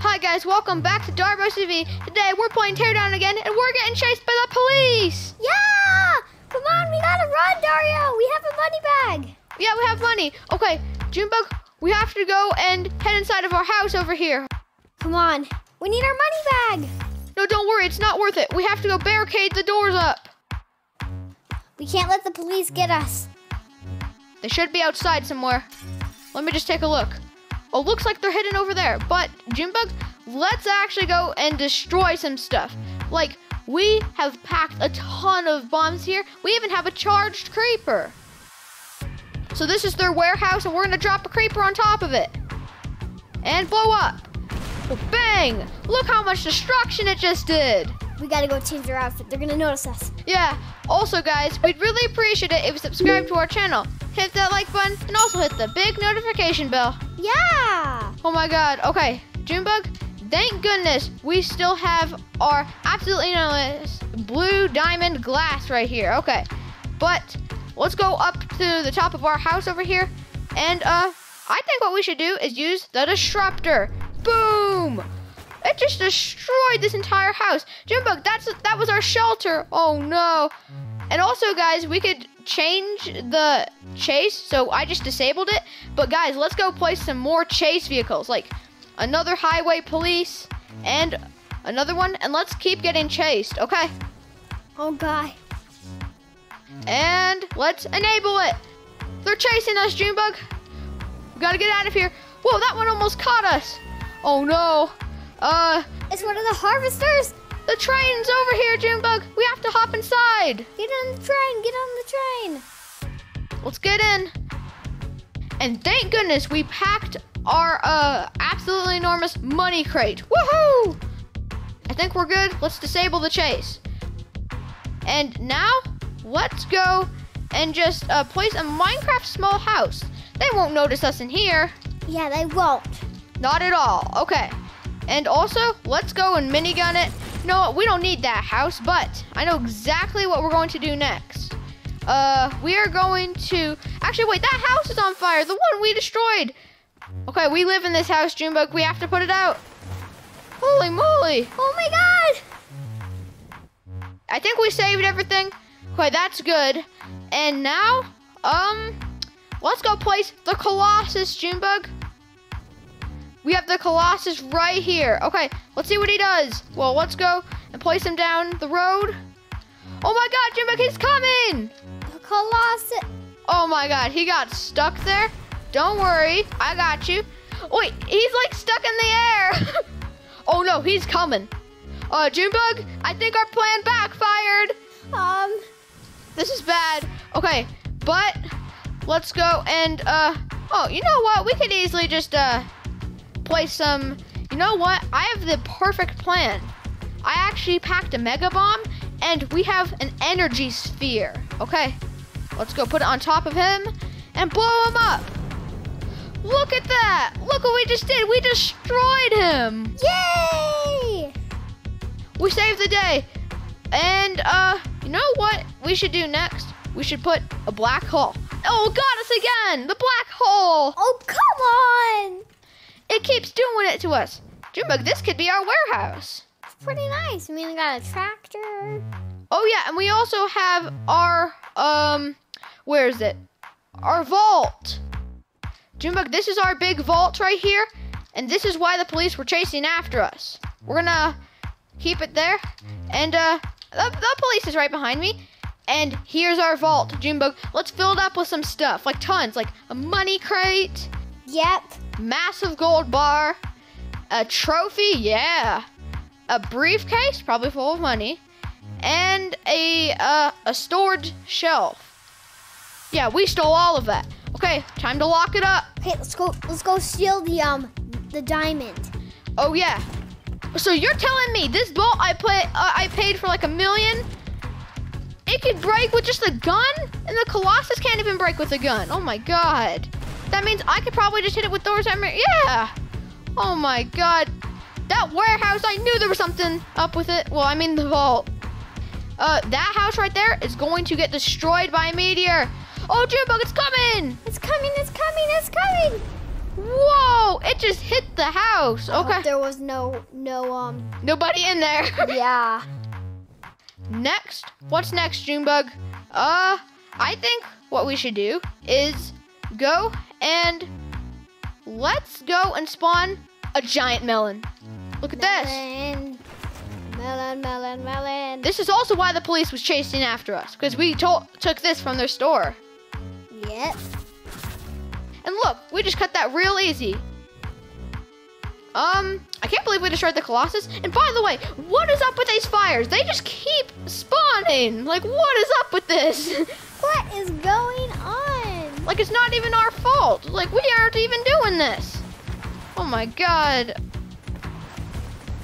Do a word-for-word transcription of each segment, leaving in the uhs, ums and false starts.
Hi guys, welcome back to Dario Bros T V. Today we're playing Teardown again and we're getting chased by the police! Yeah! Come on, we gotta run, Dario! We have a money bag! Yeah, we have money. Okay, Junebug, we have to go and head inside of our house over here. Come on, we need our money bag! No, don't worry, it's not worth it. We have to go barricade the doors up. We can't let the police get us. They should be outside somewhere. Let me just take a look. Oh, looks like they're hidden over there. But, Jimbugs, let's actually go and destroy some stuff. Like, we have packed a ton of bombs here. We even have a charged creeper. So this is their warehouse, and we're gonna drop a creeper on top of it. And blow up. Well, bang! Look how much destruction it just did. We gotta go change their outfit. They're gonna notice us. Yeah. Also, guys, we'd really appreciate it if you subscribe to our channel. Hit that like button and also hit the big notification bell. Yeah! Oh my god. Okay, Junebug, thank goodness we still have our absolutely enormous blue diamond glass right here. Okay, but let's go up to the top of our house over here. And uh, I think what we should do is use the disruptor. Boom! It just destroyed this entire house. Junebug, that's that was our shelter. Oh no. And also, guys, we could change the chase, so I just disabled it. But guys, let's go place some more chase vehicles, like another highway police and another one, and let's keep getting chased, okay? Oh god. And let's enable it. They're chasing us, Junebug. We gotta get out of here. Whoa, that one almost caught us. Oh no. Uh, it's one of the harvesters. The train's over here, Junebug. We have to hop inside. Get on the train, get on the train. Let's get in. And thank goodness we packed our uh, absolutely enormous money crate. Woohoo! I think we're good. Let's disable the chase. And now let's go and just uh, place a Minecraft small house. They won't notice us in here. Yeah, they won't. Not at all. Okay. And also, let's go and minigun it. No, we don't need that house, but I know exactly what we're going to do next. Uh, we are going to... Actually, wait, that house is on fire. The one we destroyed. Okay, we live in this house, Junebug. We have to put it out. Holy moly. Oh, my God. I think we saved everything. Okay, that's good. And now, um, let's go place the Colossus, Junebug. We have the Colossus right here. Okay, let's see what he does. Well, let's go and place him down the road. Oh my god, Junebug, he's coming! The Colossus. Oh my god, he got stuck there. Don't worry, I got you. Wait, he's like stuck in the air. Oh no, he's coming. Uh, Junebug, I think our plan backfired. Um, this is bad. Okay, but let's go and, uh, oh, you know what? We could easily just, uh, play some, you know what? I have the perfect plan. I actually packed a mega bomb and we have an energy sphere. Okay, let's go put it on top of him and blow him up. Look at that. Look what we just did. We destroyed him. Yay! We saved the day. And uh, you know what we should do next? We should put a black hole. Oh, got us again. The black hole. Oh, come on. It keeps doing it to us. Junebug, this could be our warehouse. It's pretty nice. I mean, we got a tractor. Oh, yeah, and we also have our, um, where is it? Our vault. Junebug, this is our big vault right here, and this is why the police were chasing after us. We're going to keep it there, and uh, the, the police is right behind me, and here's our vault, Junebug. Let's fill it up with some stuff, like tons, like a money crate. Yep. Massive gold bar, a trophy, yeah, a briefcase, probably full of money, and a uh, a storage shelf. Yeah, we stole all of that. Okay, time to lock it up. Okay, let's go. Let's go steal the um the diamond. Oh yeah. So you're telling me this vault I play uh, I paid for like a million? It could break with just a gun, and the Colossus can't even break with a gun. Oh my god. That means I could probably just hit it with Thor's hammer. Yeah. Oh my god. That warehouse, I knew there was something up with it. Well, I mean the vault. Uh, that house right there is going to get destroyed by a meteor. Oh, Junebug, it's coming. It's coming, it's coming, it's coming. Whoa! It just hit the house. I okay. There was no no um. Nobody in there. Yeah. Next, what's next, Junebug? Uh, I think what we should do is go and let's go and spawn a giant melon. Look at melon. this. Melon, melon, melon. This is also why the police was chasing after us, because we to took this from their store. Yep. And look, we just cut that real easy. Um, I can't believe we destroyed the Colossus. And by the way, what is up with these fires? They just keep spawning. Like, what is up with this? What is going on? Like, it's not even our fault. Like, we aren't even doing this. Oh my God.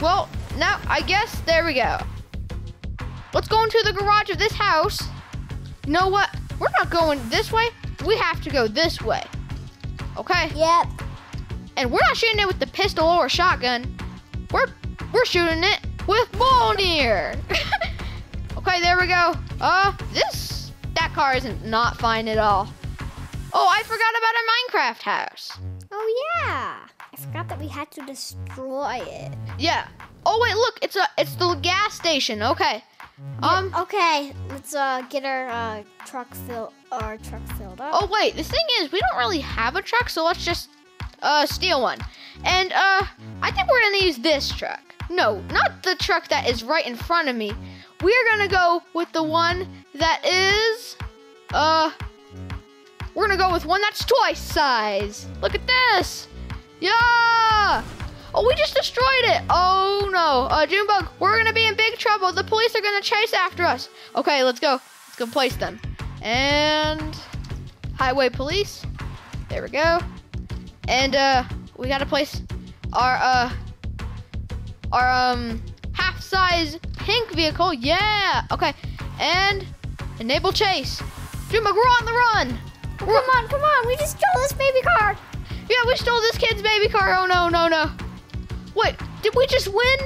Well, now, I guess, there we go. Let's go into the garage of this house. You know what? We're not going this way. We have to go this way. Okay? Yep. And we're not shooting it with the pistol or shotgun. We're we're shooting it with bulldozer. Okay, there we go. Uh, this that car isn't not fine at all. Oh, I forgot about our Minecraft house. Oh yeah, I forgot that we had to destroy it. Yeah. Oh wait, look, it's a it's the gas station. Okay. Um. Yeah, okay, let's uh get our uh truck filled our truck filled up. Oh wait, the thing is we don't really have a truck, so let's just. Uh, steal one. And, uh, I think we're gonna use this truck. No, not the truck that is right in front of me. We're gonna go with the one that is, uh, we're gonna go with one that's twice size. Look at this. Yeah. Oh, we just destroyed it. Oh, no. Uh, Junebug, we're gonna be in big trouble. The police are gonna chase after us. Okay, let's go. Let's go place them. And highway police. There we go. And uh, we gotta place our uh, our um half-size pink vehicle. Yeah. Okay. And enable chase. Jumbo, we're on the run. We're come on, come on. We just stole this baby car. Yeah, we stole this kid's baby car. Oh no, no, no. Wait, did we just win?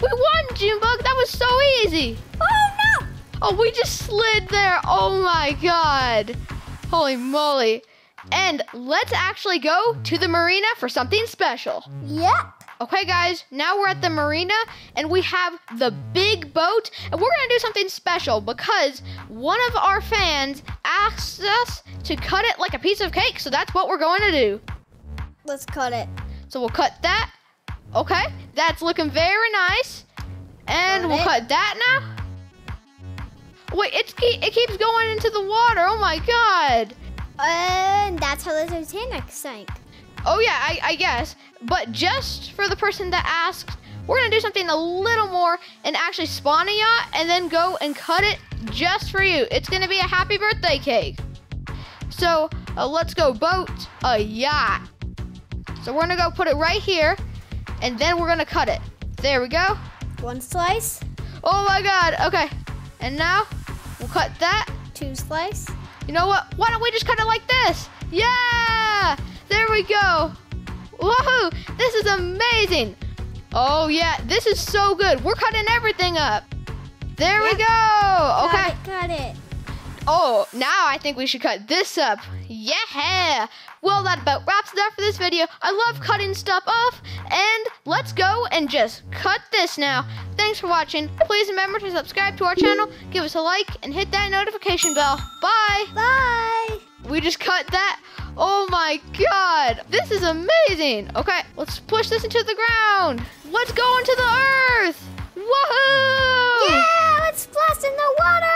We won, Junebug. That was so easy. Oh no. Oh, we just slid there. Oh my God. Holy moly. And let's actually go to the marina for something special. Yep. Okay, guys, now we're at the marina and we have the big boat and we're gonna do something special because one of our fans asked us to cut it like a piece of cake, so that's what we're going to do. Let's cut it. So we'll cut that. Okay, that's looking very nice. And cut we'll it. cut that now. Wait, it's, it keeps going into the water, oh my God. And that's how the Titanic sank. Oh yeah, I, I guess. But just for the person that asked, we're gonna do something a little more and actually spawn a yacht and then go and cut it just for you. It's gonna be a happy birthday cake. So uh, let's go boat a yacht. So we're gonna go put it right here and then we're gonna cut it. There we go. One slice. Oh my God, okay. And now we'll cut that. Two slice. You know what? Why don't we just cut it like this? Yeah! There we go. Woohoo! This is amazing. Oh yeah, this is so good. We're cutting everything up. There yep. we go. Okay. Cut it. Oh, now I think we should cut this up. Yeah! Well, that about wraps it up for this video. I love cutting stuff off, and let's go and just cut this now. Thanks for watching. Please remember to subscribe to our channel, give us a like, and hit that notification bell. Bye! Bye! We just cut that. Oh my God! This is amazing! Okay, let's push this into the ground. Let's go into the earth! Woohoo! Yeah! Let's splash in the water!